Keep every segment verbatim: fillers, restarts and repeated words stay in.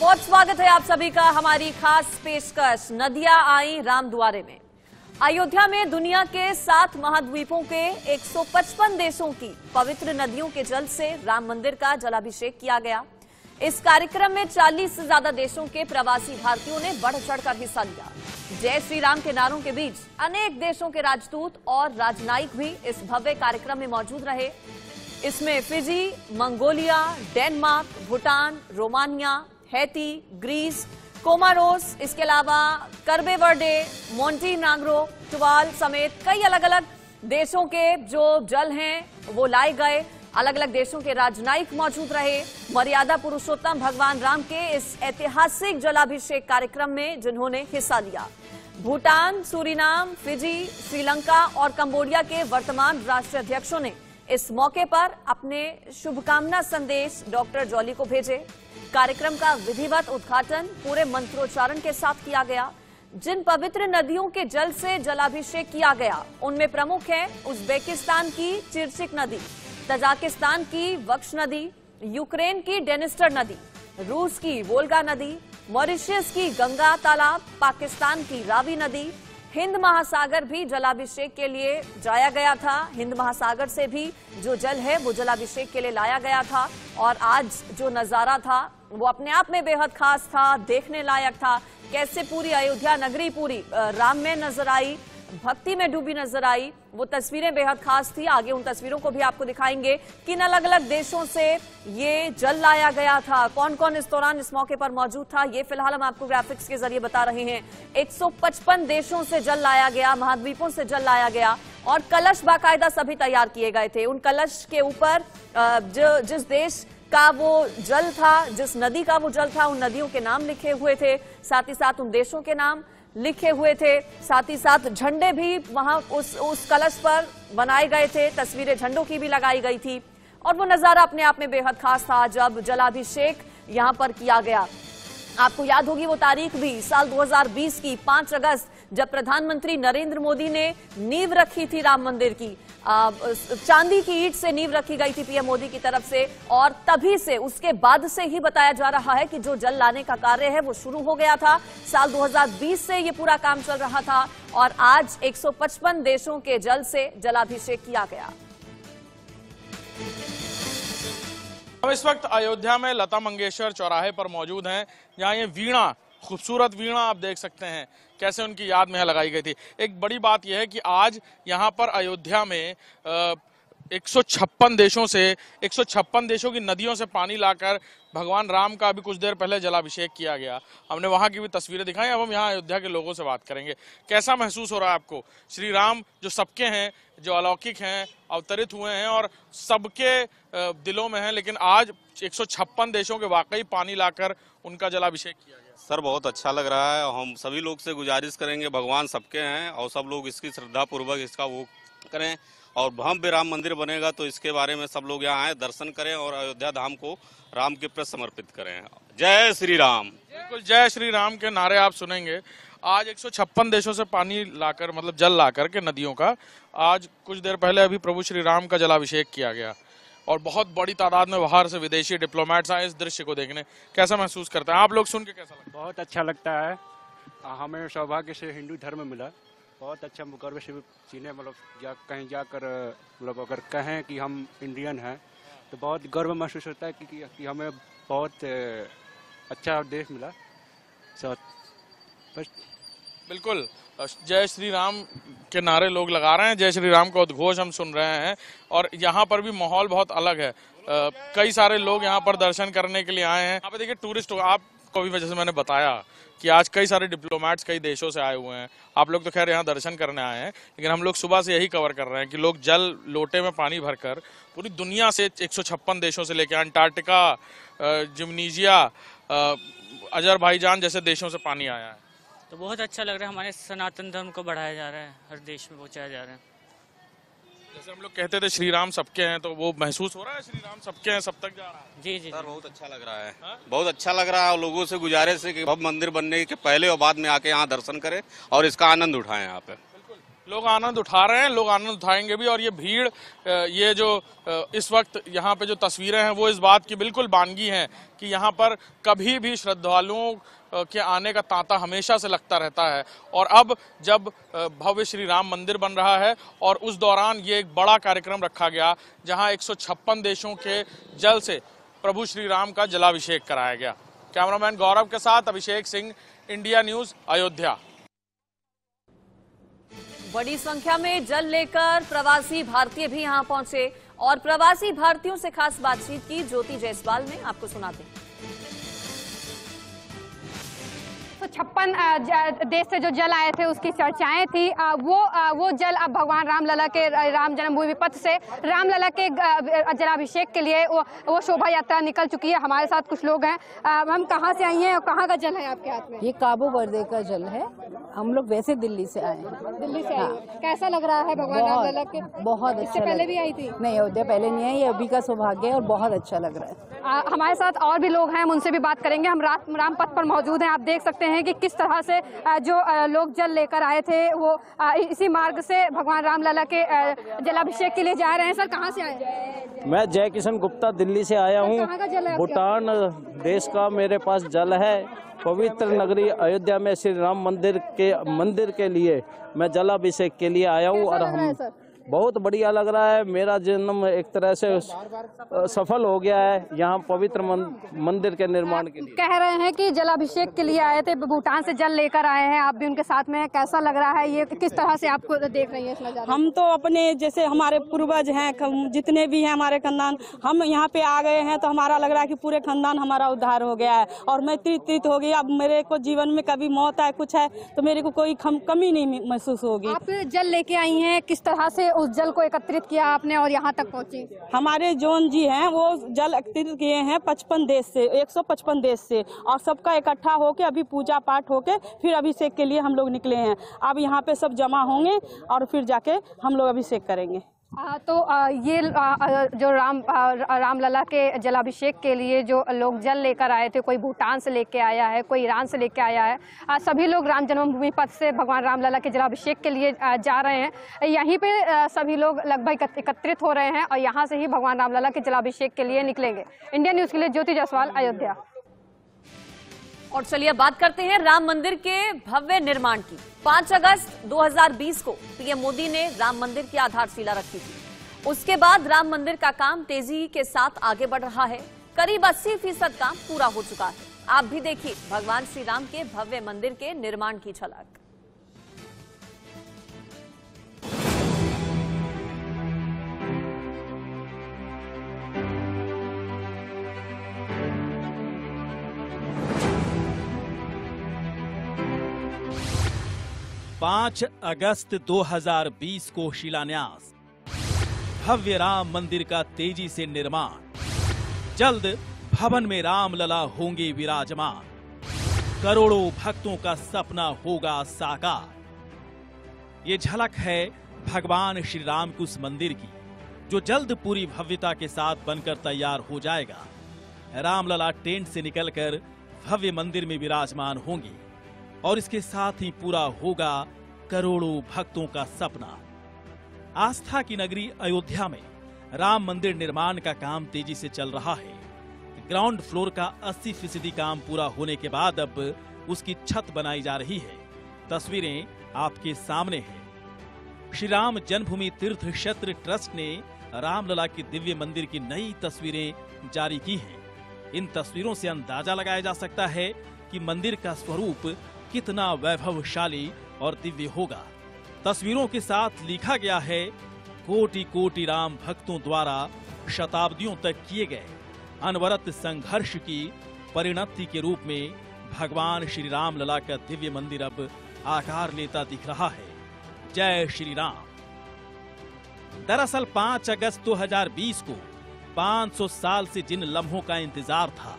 बहुत स्वागत है आप सभी का हमारी खास पेशकश नदिया आई राम द्वारे में। अयोध्या में दुनिया के सात महाद्वीपों के एक सौ पचपन देशों की पवित्र नदियों के जल से राम मंदिर का जलाभिषेक किया गया। इस कार्यक्रम में चालीस से ज्यादा देशों के प्रवासी भारतीयों ने बढ़ चढ़कर हिस्सा लिया। जय श्री राम के नारों के बीच अनेक देशों के राजदूत और राजनयिक भी इस भव्य कार्यक्रम में मौजूद रहे। इसमें Fiji, Mongolia, Denmark, Bhutan, Romania, Haiti, Greece, Comoros, इसके अलावा कर्बे वर्डे, मोंटीनाग्रो, टवाल समेत कई अलग अलग देशों के जो जल हैं वो लाए गए। अलग अलग देशों के राजनयिक मौजूद रहे। मर्यादा पुरुषोत्तम भगवान राम के इस ऐतिहासिक जलाभिषेक कार्यक्रम में जिन्होंने हिस्सा लिया, भूटान, सूरीनाम, फिजी, श्रीलंका और कंबोडिया के वर्तमान राष्ट्राध्यक्षों ने इस मौके पर अपने शुभकामना संदेश डॉक्टर जॉली को भेजे। कार्यक्रम का विधिवत उद्घाटन पूरे मंत्रोच्चारण के साथ किया गया। जिन पवित्र नदियों के जल से जलाभिषेक किया गया उनमें प्रमुख है उज्बेकिस्तान की चिरचिक नदी, तजाकिस्तान की वक्ष नदी, यूक्रेन की डेनेस्टर नदी, रूस की वोल्गा नदी, मॉरिशस की गंगा तालाब, पाकिस्तान की रावी नदी। हिंद महासागर भी जलाभिषेक के लिए जाया गया था। हिंद महासागर से भी जो जल है वो जलाभिषेक के लिए लाया गया था। और आज जो नजारा था वो अपने आप में बेहद खास था, देखने लायक था। कैसे पूरी अयोध्या नगरी पूरी राम में नजर आई, भक्ति में डूबी नजर आई, वो तस्वीरें बेहद खास थी। आगे उन तस्वीरों को भी आपको दिखाएंगे। किन अलग अलग देशों से ये जल लाया गया था, कौन कौन इस दौरान इस मौके पर मौजूद था, ये फिलहाल हम आपको ग्राफिक्स के जरिए बता रहे हैं। एक सौ पचपन देशों से जल लाया गया, महाद्वीपों से जल लाया गया और कलश बाकायदा सभी तैयार किए गए थे। उन कलश के ऊपर जिस देश का वो जल था, जिस नदी का वो जल था, उन नदियों के नाम लिखे हुए थे, साथ ही साथ उन देशों के नाम लिखे हुए थे। साथ ही साथ झंडे भी वहां उस उस कलश पर बनाए गए थे। तस्वीरें झंडों की भी लगाई गई थी और वो नजारा अपने आप में बेहद खास था जब जलाभिषेक यहां पर किया गया। आपको याद होगी वो तारीख भी, साल दो हज़ार बीस की पाँच अगस्त, जब प्रधानमंत्री नरेंद्र मोदी ने नींव रखी थी राम मंदिर की। चांदी की ईंट से नींव रखी गई थी पीएम मोदी की तरफ से और तभी से उसके बाद से ही बताया जा रहा है कि जो जल लाने का कार्य है वो शुरू हो गया था। साल दो हज़ार बीस से ये पूरा काम चल रहा था और आज एक सौ पचपन देशों के जल से जलाभिषेक किया गया। हम इस वक्त अयोध्या में लता मंगेशकर चौराहे पर मौजूद हैं, जहाँ ये वीणा, खूबसूरत वीणा आप देख सकते हैं कैसे उनकी याद में लगाई गई थी। एक बड़ी बात यह है कि आज यहाँ पर अयोध्या में आ, एक सौ छप्पन देशों से एक सौ छप्पन देशों की नदियों से पानी लाकर भगवान राम का भी कुछ देर पहले जलाभिषेक किया गया। हमने वहाँ की भी तस्वीरें दिखाई। अब हम यहाँ अयोध्या के लोगों से बात करेंगे। कैसा महसूस हो रहा है आपको? श्री राम जो सबके हैं, जो अलौकिक हैं, अवतरित हुए हैं और सबके दिलों में हैं, लेकिन आज एक सौ छप्पन देशों के वाकई पानी लाकर उनका जलाभिषेक किया गया। सर बहुत अच्छा लग रहा है। हम सभी लोग से गुजारिश करेंगे, भगवान सबके हैं और सब लोग इसकी श्रद्धापूर्वक इसका वो करें और भव्य राम मंदिर बनेगा तो इसके बारे में सब लोग यहाँ आए, दर्शन करें और अयोध्या धाम को राम के प्रति समर्पित करें। जय श्री राम। बिल्कुल जय श्री राम के नारे आप सुनेंगे। आज एक सौ छप्पन देशों से पानी लाकर, मतलब जल लाकर के नदियों का, आज कुछ देर पहले अभी प्रभु श्री राम का जलाभिषेक किया गया और बहुत बड़ी तादाद में बाहर से विदेशी डिप्लोमेट्स आए इस दृश्य को देखने। कैसा महसूस करते हैं आप लोग? सुन के कैसा लगता है? बहुत अच्छा लगता है। हमें सौभाग्य से हिंदू धर्म मिला। बहुत अच्छा मुकर्र से चीने, मतलब जा कहीं जाकर, मतलब अगर कहें कि हम इंडियन हैं तो बहुत गर्व महसूस होता है कि, कि, कि हमें बहुत अच्छा देश मिला। सब बस बिल्कुल जय श्री राम के नारे लोग लगा रहे हैं, जय श्री राम का उद्घोष हम सुन रहे हैं और यहाँ पर भी माहौल बहुत अलग है। आ, कई सारे लोग यहाँ पर दर्शन करने के लिए आए हैं। यहाँ पर देखिए टूरिस्ट, आप को भी वजह से मैंने बताया कि आज कई सारे डिप्लोमेट्स कई देशों से आए हुए हैं। आप लोग तो खैर यहाँ दर्शन करने आए हैं, लेकिन हम लोग सुबह से यही कवर कर रहे हैं कि लोग जल लोटे में पानी भरकर पूरी दुनिया से एक सौ छप्पन देशों से लेकर अंटार्कटिका, जिम्नीजिया, अजरबैजान जैसे देशों से पानी आया है। तो बहुत अच्छा लग रहा है। हमारे सनातन धर्म को बढ़ाया जा रहा है, हर देश में पहुँचाया जा रहा है। जैसे हम लोग कहते थे श्री राम सबके हैं, तो वो महसूस हो रहा है श्री राम सबके हैं, सब तक जा रहा है। जी जी सर बहुत अच्छा लग रहा है। हा? बहुत अच्छा लग रहा है और लोगों से गुजारिश है कि भव्य मंदिर बनने के पहले और बाद में आके यहाँ दर्शन करें और इसका आनंद उठाएं यहाँ पे। बिल्कुल लोग आनंद उठा रहे हैं, लोग आनंद उठाएंगे भी। और ये भीड़, ये जो इस वक्त यहाँ पे जो तस्वीरें हैं वो इस बात की बिल्कुल बानगी हैं कि यहाँ पर कभी भी श्रद्धालुओं के आने का तांता हमेशा से लगता रहता है। और अब जब भव्य श्री राम मंदिर बन रहा है और उस दौरान ये एक बड़ा कार्यक्रम रखा गया जहाँ एक सौ छप्पन देशों के जल से प्रभु श्री राम का जलाभिषेक कराया गया। कैमरामैन गौरव के साथ अभिषेक सिंह, इंडिया न्यूज़, अयोध्या। बड़ी संख्या में जल लेकर प्रवासी भारतीय भी यहां पहुंचे और प्रवासी भारतीयों से खास बातचीत की ज्योति जायसवाल ने, आपको सुनाते हैं। छप्पन देश से जो जल आए थे उसकी चर्चाएं थी। वो वो जल अब भगवान रामलला के राम जन्मभूमि पथ से रामलला के जलाभिषेक के लिए वो, वो शोभा यात्रा निकल चुकी है। हमारे साथ कुछ लोग हैं। हम कहाँ से आई हैं और कहाँ का जल है आपके हाथ में? ये काबू बर्दे का जल है। हम लोग वैसे दिल्ली से आए हैं। दिल्ली से हाँ। कैसा लग रहा है भगवान रामलला के? बहुत अच्छा। पहले भी आई थी? नहीं, अयोध्या पहले नहीं आई। ये अभी का सौभाग्य है और बहुत अच्छा लग रहा है। हमारे साथ और भी लोग हैं, हम उनसे भी बात करेंगे। हम राम पथ पर मौजूद हैं। आप देख सकते हैं कि किस तरह से जो लोग जल लेकर आए थे वो इसी मार्ग से भगवान रामलला के जलाभिषेक के लिए जा रहे हैं। सर, कहाँ से आए? मैं जयकिशन गुप्ता दिल्ली से आया हूँ। भूटान देश का मेरे पास जल है। पवित्र नगरी अयोध्या में श्री राम मंदिर के मंदिर के लिए मैं जलाभिषेक के लिए आया हूँ और हम बहुत बढ़िया लग रहा है। मेरा जन्म एक तरह से सफल हो गया है यहाँ पवित्र मंदिर के निर्माण के लिए। कह रहे हैं कि जलाभिषेक के लिए आए थे, भूटान से जल लेकर आए हैं। आप भी उनके साथ में, कैसा लग रहा है, ये किस तरह से आपको देख रही है नजारा? हम तो अपने जैसे हमारे पूर्वज हैं, जितने भी हैं हमारे खानदान, हम यहाँ पे आ गए हैं तो हमारा लग रहा है कि पूरे खानदान हमारा उद्धार हो गया है और मैं तृप्त हो गई। अब मेरे को जीवन में कभी मौत आए कुछ है तो मेरे को कोई कमी नहीं महसूस होगी। आप जल लेके आई है, किस तरह से उस जल को एकत्रित किया आपने और यहाँ तक पहुँची? हमारे जोन जी हैं वो जल एकत्रित किए हैं पचपन देश से, एक सौ पचपन देश से, और सबका इकट्ठा होके अभी पूजा पाठ होके फिर अभिषेक के लिए हम लोग निकले हैं। अब यहाँ पे सब जमा होंगे और फिर जाके हम लोग अभिषेक करेंगे। आ, तो आ, ये आ, जो राम आ, रामलला के जलाभिषेक के लिए जो लोग जल लेकर आए थे, कोई भूटान से लेके आया है, कोई ईरान से लेके आया है, आ, सभी लोग राम जन्मभूमि पथ से भगवान रामलला के जलाभिषेक के लिए आ, जा रहे हैं। यहीं पे आ, सभी लोग लगभग एकत्रित हो रहे हैं और यहाँ से ही भगवान रामलला के जलाभिषेक के लिए निकलेंगे। इंडिया न्यूज़ के लिए ज्योति जायसवाल, अयोध्या। और चलिए बात करते हैं राम मंदिर के भव्य निर्माण की। पाँच अगस्त दो हज़ार बीस को पीएम मोदी ने राम मंदिर की आधारशिला रखी थी। उसके बाद राम मंदिर का काम तेजी के साथ आगे बढ़ रहा है। करीब अस्सी फीसद काम पूरा हो चुका है। आप भी देखिए भगवान श्री राम के भव्य मंदिर के निर्माण की झलक। पाँच अगस्त दो हज़ार बीस को शिलान्यास, भव्य राम मंदिर का तेजी से निर्माण, जल्द भवन में रामलला होंगे विराजमान, करोड़ों भक्तों का सपना होगा साकार। ये झलक है भगवान श्री राम के उस मंदिर की जो जल्द पूरी भव्यता के साथ बनकर तैयार हो जाएगा। रामलला टेंट से निकलकर भव्य मंदिर में विराजमान होंगे और इसके साथ ही पूरा होगा करोड़ों भक्तों का सपना। आस्था की नगरी अयोध्या में राम मंदिर निर्माण का काम तेजी से चल रहा है। ग्राउंड फ्लोर का अस्सी फीसदी काम पूरा होने के बाद अब उसकी छत बनाई जा रही है। तस्वीरें आपके सामने हैं। श्री राम जन्मभूमि तीर्थ क्षेत्र ट्रस्ट ने रामलला के दिव्य मंदिर की नई तस्वीरें जारी की हैं। इन तस्वीरों से अंदाजा लगाया जा सकता है कि मंदिर का स्वरूप कितना वैभवशाली और दिव्य होगा। तस्वीरों के साथ लिखा गया है, कोटि कोटि राम भक्तों द्वारा शताब्दियों तक किए गए अनवरत संघर्ष की परिणति के रूप में भगवान श्री राम लला का दिव्य मंदिर अब आकार लेता दिख रहा है। जय श्री राम। दरअसल पाँच अगस्त दो हज़ार बीस को पाँच सौ साल से जिन लम्हों का इंतजार था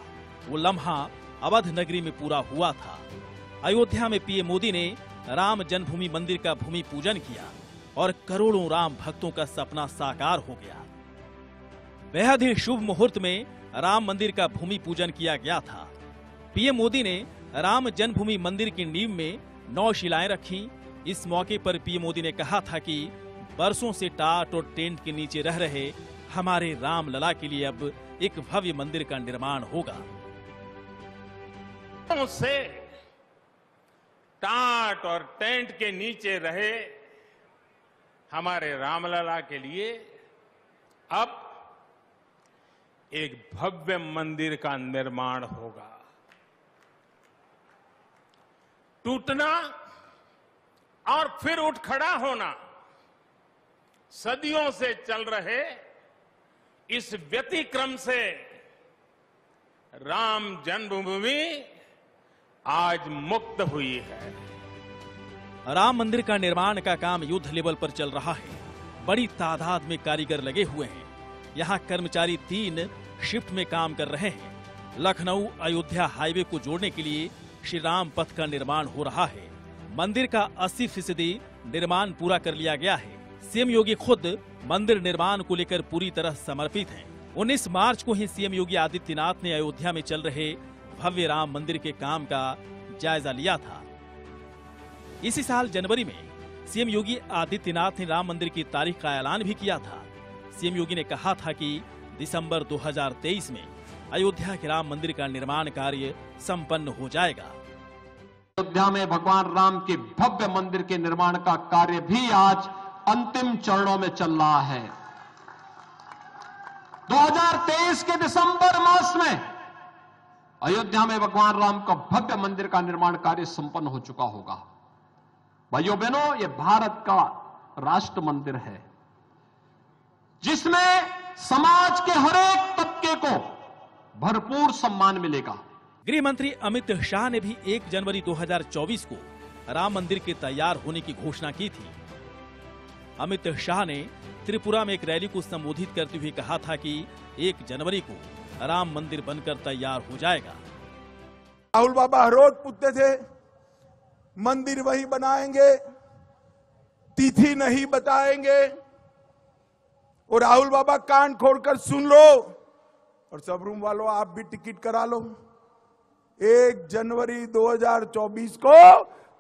वो लम्हा अवध नगरी में पूरा हुआ था। अयोध्या में पीएम मोदी ने राम जन्मभूमि मंदिर का भूमि पूजन किया और करोड़ों राम भक्तों का सपना साकार हो गया। बेहद ही शुभ मुहूर्त में राम मंदिर का भूमि पूजन किया गया था। पीएम मोदी ने राम जन्मभूमि मंदिर की नींव में नौ शिलाएं रखी। इस मौके पर पीएम मोदी ने कहा था कि बरसों से टाट और टेंट के नीचे रह रहे हमारे राम लला के लिए अब एक भव्य मंदिर का निर्माण होगा। उससे टाट और टेंट के नीचे रहे हमारे रामलला के लिए अब एक भव्य मंदिर का निर्माण होगा। टूटना और फिर उठ खड़ा होना सदियों से चल रहे इस व्यतिक्रम से राम जन्मभूमि आज मुक्त हुई है। राम मंदिर का निर्माण का काम युद्ध लेवल पर चल रहा है। बड़ी तादाद में कारीगर लगे हुए हैं। यहाँ कर्मचारी तीन शिफ्ट में काम कर रहे हैं। लखनऊ अयोध्या हाईवे को जोड़ने के लिए श्री राम पथ का निर्माण हो रहा है। मंदिर का अस्सी फीसदी निर्माण पूरा कर लिया गया है। सीएम योगी खुद मंदिर निर्माण को लेकर पूरी तरह समर्पित हैं। उन्नीस मार्च को ही सीएम योगी आदित्यनाथ ने अयोध्या में चल रहे भव्य राम मंदिर के काम का जायजा लिया था। इसी साल जनवरी में सीएम योगी आदित्यनाथ ने राम मंदिर की तारीख का ऐलान भी किया था। सीएम योगी ने कहा था कि दिसंबर दो हज़ार तेईस में अयोध्या के राम मंदिर का निर्माण कार्य संपन्न हो जाएगा। अयोध्या में भगवान राम के भव्य मंदिर के निर्माण का कार्य भी आज अंतिम चरणों में चल रहा है। दो हज़ार तेईस के दिसंबर मास में अयोध्या में भगवान राम का भव्य मंदिर का निर्माण कार्य संपन्न हो चुका होगा। भाइयों बहनों, ये भारत का राष्ट्र मंदिर है जिसमें समाज के हर एक तबके को भरपूर सम्मान मिलेगा। गृह मंत्री अमित शाह ने भी एक जनवरी दो हज़ार चौबीस को राम मंदिर के तैयार होने की घोषणा की थी। अमित शाह ने त्रिपुरा में एक रैली को संबोधित करते हुए कहा था कि एक जनवरी को राम मंदिर बनकर तैयार हो जाएगा। राहुल बाबा रोज पूछते थे मंदिर वही बनाएंगे, तिथि नहीं बताएंगे, और राहुल बाबा कान खोलकर सुन लो और सब रूम वालों आप भी टिकट करा लो। एक जनवरी दो हज़ार चौबीस को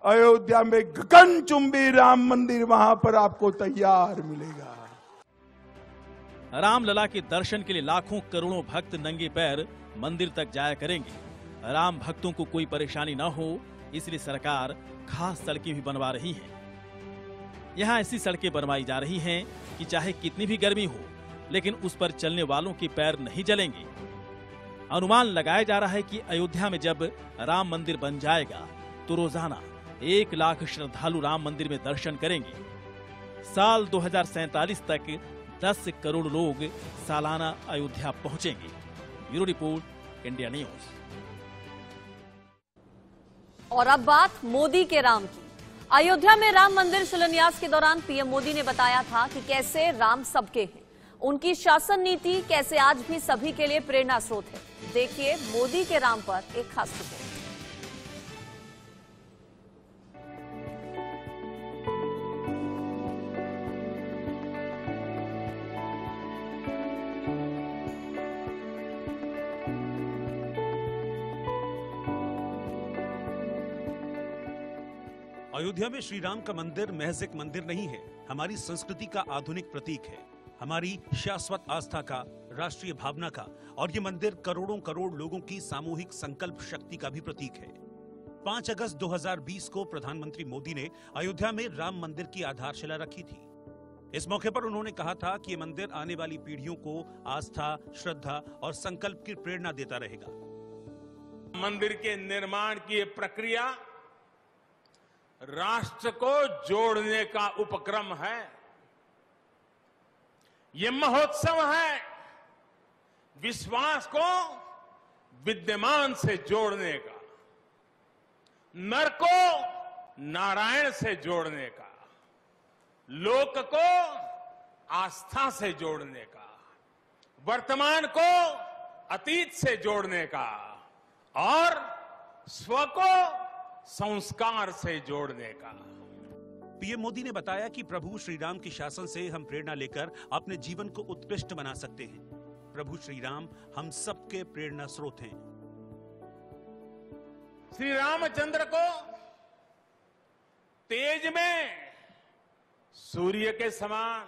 अयोध्या में गगनचुंबी राम मंदिर वहां पर आपको तैयार मिलेगा। रामलला के दर्शन के लिए लाखों करोड़ों भक्त नंगे पैर मंदिर तक जाया करेंगे। राम भक्तों को कोई परेशानी ना हो इसलिए सरकार खास सड़कें भी बनवा रही है। यहाँ ऐसी सड़कें बनवाई जा रही हैं कि चाहे कितनी भी गर्मी हो लेकिन उस पर चलने वालों के पैर नहीं जलेंगे। अनुमान लगाया जा रहा है कि अयोध्या में जब राम मंदिर बन जाएगा तो रोजाना एक लाख श्रद्धालु राम मंदिर में दर्शन करेंगे। साल दो हज़ार सैंतालीस तक दस करोड़ लोग सालाना अयोध्या पहुंचेंगे। Bureau report, India news. और अब बात मोदी के राम की। अयोध्या में राम मंदिर शिलान्यास के दौरान पीएम मोदी ने बताया था कि कैसे राम सबके हैं, उनकी शासन नीति कैसे आज भी सभी के लिए प्रेरणा स्रोत है। देखिए मोदी के राम पर एक खास रिपोर्ट। अयोध्या में श्री राम का मंदिर महज एक मंदिर नहीं है, हमारी संस्कृति का आधुनिक प्रतीक है, हमारी शाश्वत आस्था का, राष्ट्रीय भावना का, और ये मंदिर करोड़ों करोड़ लोगों की सामूहिक संकल्प शक्ति का भी प्रतीक है। पाँच अगस्त दो हज़ार बीस को प्रधानमंत्री मोदी ने अयोध्या में राम मंदिर की आधारशिला रखी थी। इस मौके पर उन्होंने कहा था कि ये मंदिर आने वाली पीढ़ियों को आस्था, श्रद्धा और संकल्प की प्रेरणा देता रहेगा। मंदिर के निर्माण की प्रक्रिया राष्ट्र को जोड़ने का उपक्रम है। ये महोत्सव है विश्वास को विद्यमान से जोड़ने का, नर को नारायण से जोड़ने का, लोक को आस्था से जोड़ने का, वर्तमान को अतीत से जोड़ने का और स्व को संस्कार से जोड़ने का। पीएम मोदी ने बताया कि प्रभु श्री राम के शासन से हम प्रेरणा लेकर अपने जीवन को उत्कृष्ट बना सकते हैं। प्रभु श्री राम हम सबके प्रेरणा स्रोत हैं। श्री रामचंद्र को तेज में सूर्य के समान,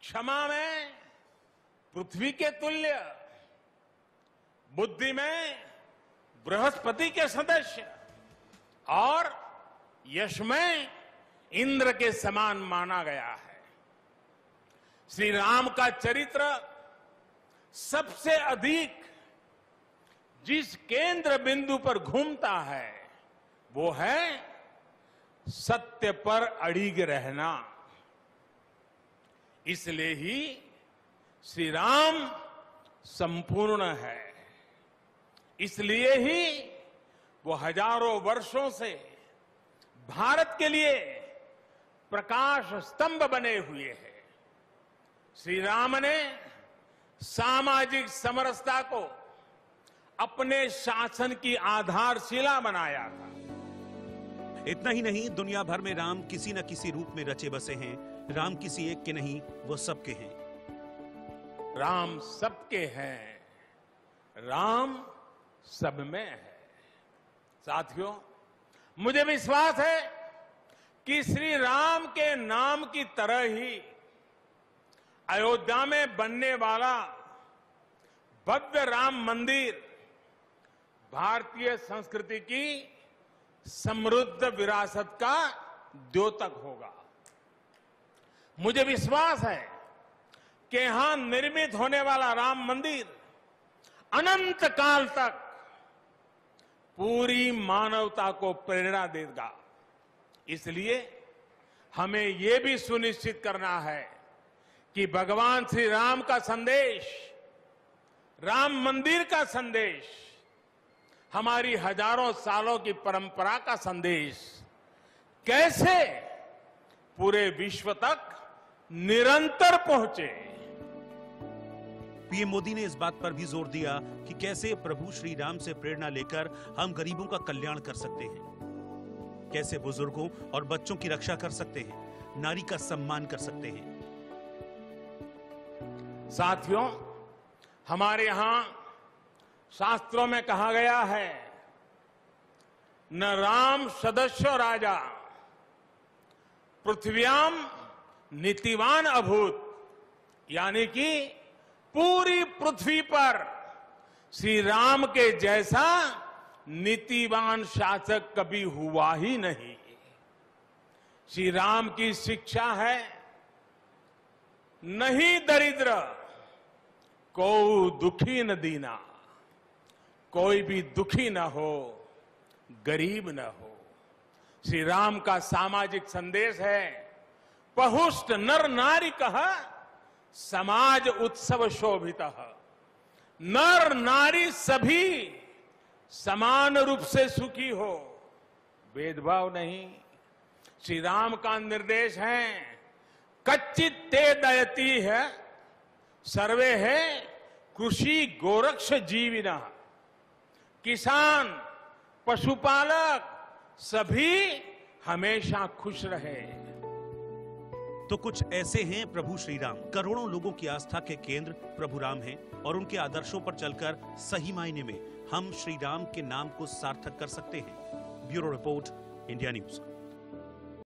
क्षमा में पृथ्वी के तुल्य, बुद्धि में बृहस्पति के सदस्य और यश में इंद्र के समान माना गया है। श्री राम का चरित्र सबसे अधिक जिस केंद्र बिंदु पर घूमता है वो है सत्य पर अड़िग रहना। इसलिए ही श्री राम संपूर्ण है, इसलिए ही वो हजारों वर्षों से भारत के लिए प्रकाश स्तंभ बने हुए हैं। श्री राम ने सामाजिक समरसता को अपने शासन की आधारशिला बनाया था। इतना ही नहीं, दुनिया भर में राम किसी न किसी रूप में रचे बसे हैं। राम किसी एक के नहीं, वो सबके हैं। राम सबके हैं, राम सब में है। साथियों, मुझे विश्वास है कि श्री राम के नाम की तरह ही अयोध्या में बनने वाला भव्य राम मंदिर भारतीय संस्कृति की समृद्ध विरासत का द्योतक होगा। मुझे विश्वास है कि यहां निर्मित होने वाला राम मंदिर अनंत काल तक पूरी मानवता को प्रेरणा देगा। इसलिए हमें ये भी सुनिश्चित करना है कि भगवान श्री राम का संदेश, राम मंदिर का संदेश, हमारी हजारों सालों की परंपरा का संदेश कैसे पूरे विश्व तक निरंतर पहुंचे। पीएम मोदी ने इस बात पर भी जोर दिया कि कैसे प्रभु श्री राम से प्रेरणा लेकर हम गरीबों का कल्याण कर सकते हैं, कैसे बुजुर्गों और बच्चों की रक्षा कर सकते हैं, नारी का सम्मान कर सकते हैं। साथियों, हमारे यहां शास्त्रों में कहा गया है, न राम सदस्य राजा पृथ्व्याम नीतिवान अभूत, यानी कि पूरी पृथ्वी पर श्री राम के जैसा नीतिवान शासक कभी हुआ ही नहीं। श्री राम की शिक्षा है, नहीं दरिद्र को दुखी न दीना, कोई भी दुखी न हो, गरीब न हो। श्री राम का सामाजिक संदेश है, पहुष्ट नर नारी कह समाज उत्सव शोभित। नर नारी सभी समान रूप से सुखी हो, भेदभाव नहीं। श्री राम का निर्देश है, कच्चित ते दयती है सर्वे है कृषि गोरक्ष जीविना। किसान, पशुपालक सभी हमेशा खुश रहे। तो कुछ ऐसे हैं प्रभु श्री राम। करोड़ों लोगों की आस्था के केंद्र प्रभु राम हैं और उनके आदर्शों पर चलकर सही मायने में हम श्री राम के नाम को सार्थक कर सकते हैं। Bureau report, India news.